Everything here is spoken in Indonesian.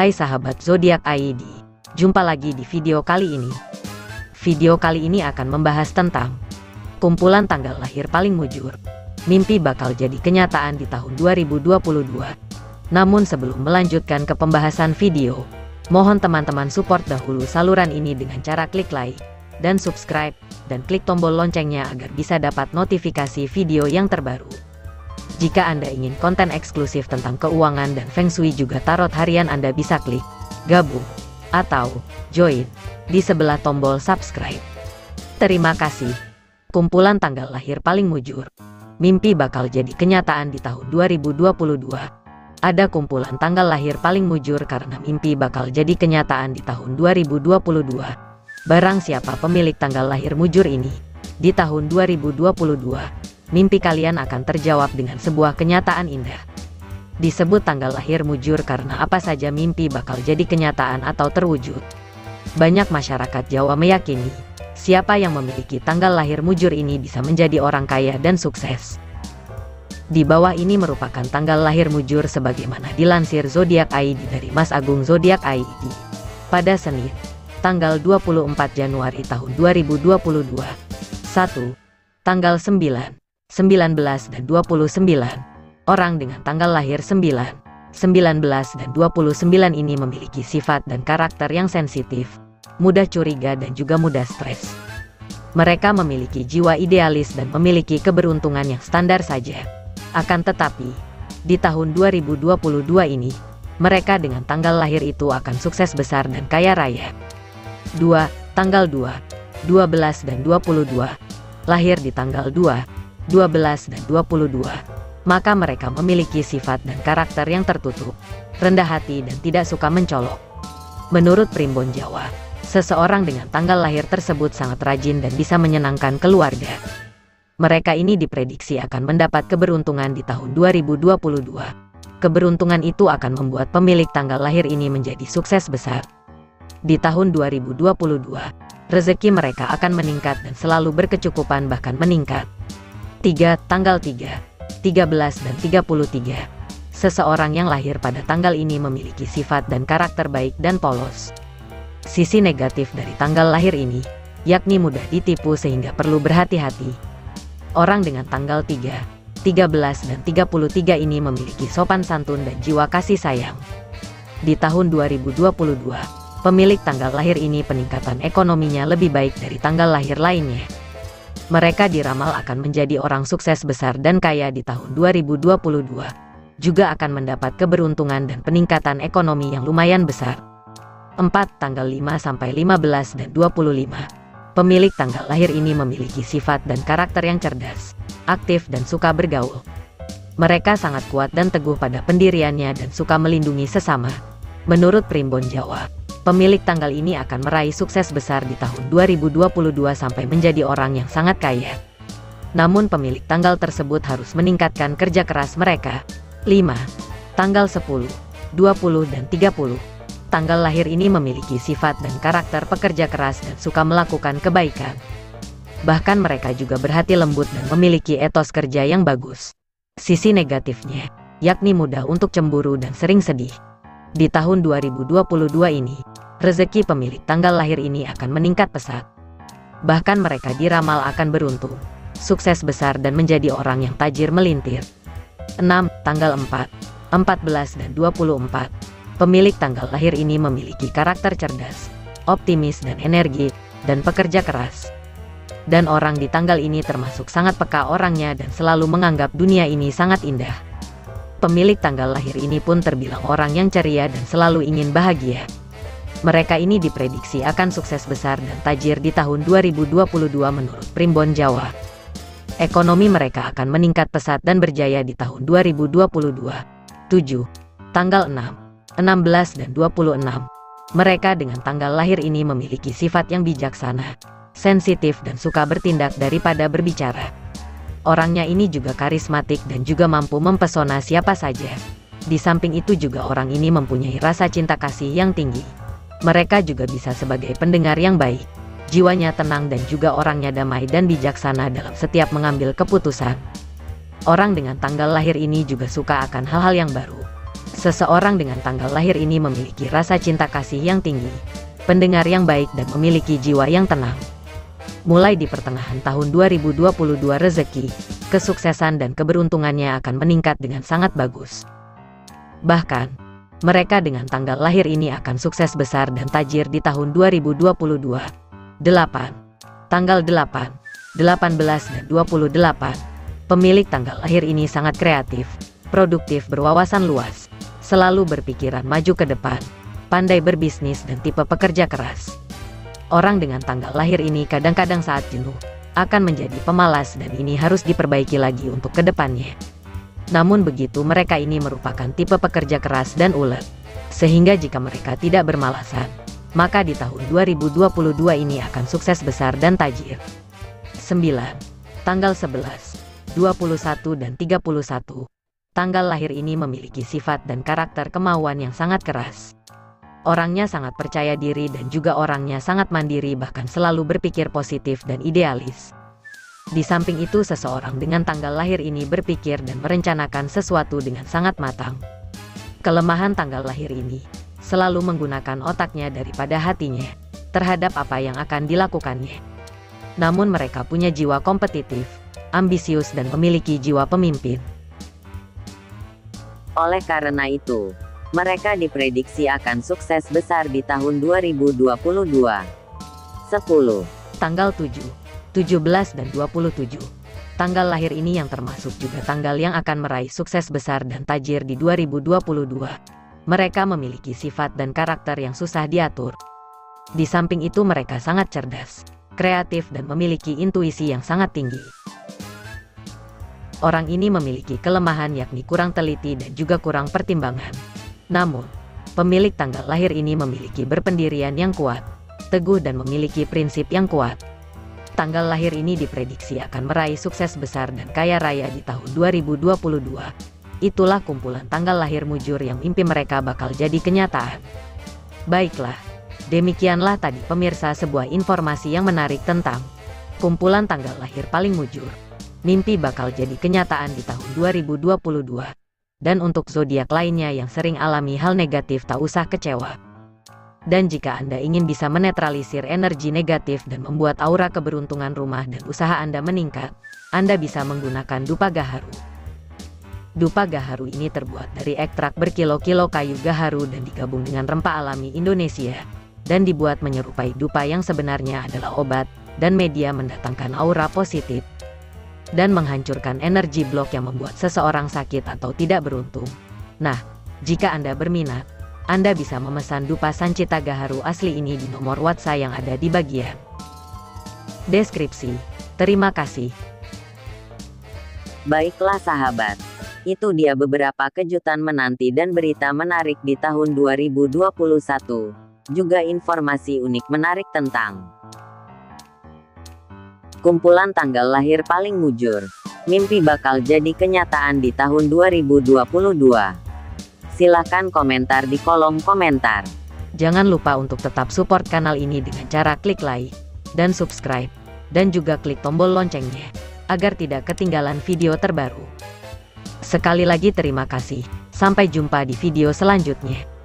Hai sahabat Zodiak ID, jumpa lagi di video kali ini. Video kali ini akan membahas tentang kumpulan tanggal lahir paling mujur. Mimpi bakal jadi kenyataan di tahun 2022. Namun sebelum melanjutkan ke pembahasan video, mohon teman-teman support dahulu saluran ini dengan cara klik like dan subscribe, dan klik tombol loncengnya agar bisa dapat notifikasi video yang terbaru. Jika Anda ingin konten eksklusif tentang keuangan dan Feng Shui juga tarot harian, Anda bisa klik gabung atau join di sebelah tombol subscribe. Terima kasih. Kumpulan tanggal lahir paling mujur. Mimpi bakal jadi kenyataan di tahun 2022. Ada kumpulan tanggal lahir paling mujur karena mimpi bakal jadi kenyataan di tahun 2022. Barang siapa pemilik tanggal lahir mujur ini, di tahun 2022, mimpi kalian akan terjawab dengan sebuah kenyataan indah. Disebut tanggal lahir mujur karena apa saja mimpi bakal jadi kenyataan atau terwujud. Banyak masyarakat Jawa meyakini, siapa yang memiliki tanggal lahir mujur ini bisa menjadi orang kaya dan sukses. Di bawah ini merupakan tanggal lahir mujur sebagaimana dilansir Zodiak ID dari Mas Agung Zodiak ID pada Senin, tanggal 24 Januari tahun 2022. 1. Tanggal 9, 19 dan 29. Orang dengan tanggal lahir 9, 19 dan 29 ini memiliki sifat dan karakter yang sensitif, mudah curiga dan juga mudah stres. Mereka memiliki jiwa idealis dan memiliki keberuntungan yang standar saja. Akan tetapi, di tahun 2022 ini, mereka dengan tanggal lahir itu akan sukses besar dan kaya raya. 2. Tanggal 2, 12 dan 22. Lahir di tanggal 2, 12 dan 22. Maka mereka memiliki sifat dan karakter yang tertutup, rendah hati dan tidak suka mencolok. Menurut Primbon Jawa, seseorang dengan tanggal lahir tersebut sangat rajin dan bisa menyenangkan keluarga. Mereka ini diprediksi akan mendapat keberuntungan di tahun 2022. Keberuntungan itu akan membuat pemilik tanggal lahir ini menjadi sukses besar. Di tahun 2022, rezeki mereka akan meningkat dan selalu berkecukupan bahkan meningkat. 3. Tanggal 3, 13 dan 33. Seseorang yang lahir pada tanggal ini memiliki sifat dan karakter baik dan polos. Sisi negatif dari tanggal lahir ini, yakni mudah ditipu sehingga perlu berhati-hati. Orang dengan tanggal 3, 13 dan 33 ini memiliki sopan santun dan jiwa kasih sayang. Di tahun 2022, pemilik tanggal lahir ini peningkatan ekonominya lebih baik dari tanggal lahir lainnya. Mereka diramal akan menjadi orang sukses besar dan kaya di tahun 2022. Juga akan mendapat keberuntungan dan peningkatan ekonomi yang lumayan besar. 4. Tanggal 5 sampai 15 dan 25. Pemilik tanggal lahir ini memiliki sifat dan karakter yang cerdas, aktif dan suka bergaul. Mereka sangat kuat dan teguh pada pendiriannya dan suka melindungi sesama. Menurut Primbon Jawa, pemilik tanggal ini akan meraih sukses besar di tahun 2022 sampai menjadi orang yang sangat kaya. Namun pemilik tanggal tersebut harus meningkatkan kerja keras mereka. 5. Tanggal 10, 20 dan 30. Tanggal lahir ini memiliki sifat dan karakter pekerja keras dan suka melakukan kebaikan. Bahkan mereka juga berhati lembut dan memiliki etos kerja yang bagus. Sisi negatifnya, yakni mudah untuk cemburu dan sering sedih. Di tahun 2022 ini, rezeki pemilik tanggal lahir ini akan meningkat pesat. Bahkan mereka diramal akan beruntung, sukses besar dan menjadi orang yang tajir melintir. 6. Tanggal 4, 14 dan 24. Pemilik tanggal lahir ini memiliki karakter cerdas, optimis dan energi, dan pekerja keras. Dan orang di tanggal ini termasuk sangat peka orangnya dan selalu menganggap dunia ini sangat indah. Pemilik tanggal lahir ini pun terbilang orang yang ceria dan selalu ingin bahagia. Mereka ini diprediksi akan sukses besar dan tajir di tahun 2022 menurut Primbon Jawa. Ekonomi mereka akan meningkat pesat dan berjaya di tahun 2022. 7. Tanggal 6. 16 dan 26. Mereka dengan tanggal lahir ini memiliki sifat yang bijaksana, sensitif dan suka bertindak daripada berbicara. Orangnya ini juga karismatik dan juga mampu mempesona siapa saja. Di samping itu juga orang ini mempunyai rasa cinta kasih yang tinggi. Mereka juga bisa sebagai pendengar yang baik. Jiwanya tenang dan juga orangnya damai dan bijaksana dalam setiap mengambil keputusan. Orang dengan tanggal lahir ini juga suka akan hal-hal yang baru. Seseorang dengan tanggal lahir ini memiliki rasa cinta kasih yang tinggi, pendengar yang baik dan memiliki jiwa yang tenang. Mulai di pertengahan tahun 2022 rezeki, kesuksesan dan keberuntungannya akan meningkat dengan sangat bagus. Bahkan, mereka dengan tanggal lahir ini akan sukses besar dan tajir di tahun 2022. 8. Tanggal 8, 18 dan 28. Pemilik tanggal lahir ini sangat kreatif, produktif, berwawasan luas, selalu berpikiran maju ke depan, pandai berbisnis dan tipe pekerja keras. Orang dengan tanggal lahir ini kadang-kadang saat jenuh, akan menjadi pemalas dan ini harus diperbaiki lagi untuk kedepannya. Namun begitu mereka ini merupakan tipe pekerja keras dan ulet, sehingga jika mereka tidak bermalasan, maka di tahun 2022 ini akan sukses besar dan tajir. 9. Tanggal 11, 21 dan 31. Tanggal lahir ini memiliki sifat dan karakter kemauan yang sangat keras. Orangnya sangat percaya diri dan juga orangnya sangat mandiri, bahkan selalu berpikir positif dan idealis. Di samping itu, seseorang dengan tanggal lahir ini berpikir dan merencanakan sesuatu dengan sangat matang. Kelemahan tanggal lahir ini, selalu menggunakan otaknya daripada hatinya terhadap apa yang akan dilakukannya. Namun mereka punya jiwa kompetitif, ambisius dan memiliki jiwa pemimpin. Oleh karena itu, mereka diprediksi akan sukses besar di tahun 2022. 10. Tanggal 7, 17 dan 27. Tanggal lahir ini yang termasuk juga tanggal yang akan meraih sukses besar dan tajir di 2022. Mereka memiliki sifat dan karakter yang susah diatur. Di samping itu mereka sangat cerdas, kreatif dan memiliki intuisi yang sangat tinggi. Orang ini memiliki kelemahan yakni kurang teliti dan juga kurang pertimbangan. Namun, pemilik tanggal lahir ini memiliki berpendirian yang kuat, teguh dan memiliki prinsip yang kuat. Tanggal lahir ini diprediksi akan meraih sukses besar dan kaya raya di tahun 2022. Itulah kumpulan tanggal lahir mujur yang mimpi mereka bakal jadi kenyataan. Baiklah, demikianlah tadi pemirsa sebuah informasi yang menarik tentang kumpulan tanggal lahir paling mujur. Mimpi bakal jadi kenyataan di tahun 2022. Dan untuk zodiak lainnya yang sering alami hal negatif, tak usah kecewa. Dan jika Anda ingin bisa menetralisir energi negatif dan membuat aura keberuntungan rumah dan usaha Anda meningkat, Anda bisa menggunakan Dupa Gaharu. Dupa Gaharu ini terbuat dari ekstrak berkilo-kilo kayu gaharu dan digabung dengan rempah alami Indonesia, dan dibuat menyerupai dupa yang sebenarnya adalah obat dan media mendatangkan aura positif dan menghancurkan energi blok yang membuat seseorang sakit atau tidak beruntung. Nah, jika Anda berminat, Anda bisa memesan dupa sancita gaharu asli ini di nomor WhatsApp yang ada di bagian deskripsi. Terima kasih. Baiklah sahabat, itu dia beberapa kejutan menanti dan berita menarik di tahun 2021. Juga informasi unik menarik tentang kumpulan tanggal lahir paling mujur, mimpi bakal jadi kenyataan di tahun 2022. Silahkan komentar di kolom komentar. Jangan lupa untuk tetap support kanal ini dengan cara klik like dan subscribe, dan juga klik tombol loncengnya, agar tidak ketinggalan video terbaru. Sekali lagi terima kasih, sampai jumpa di video selanjutnya.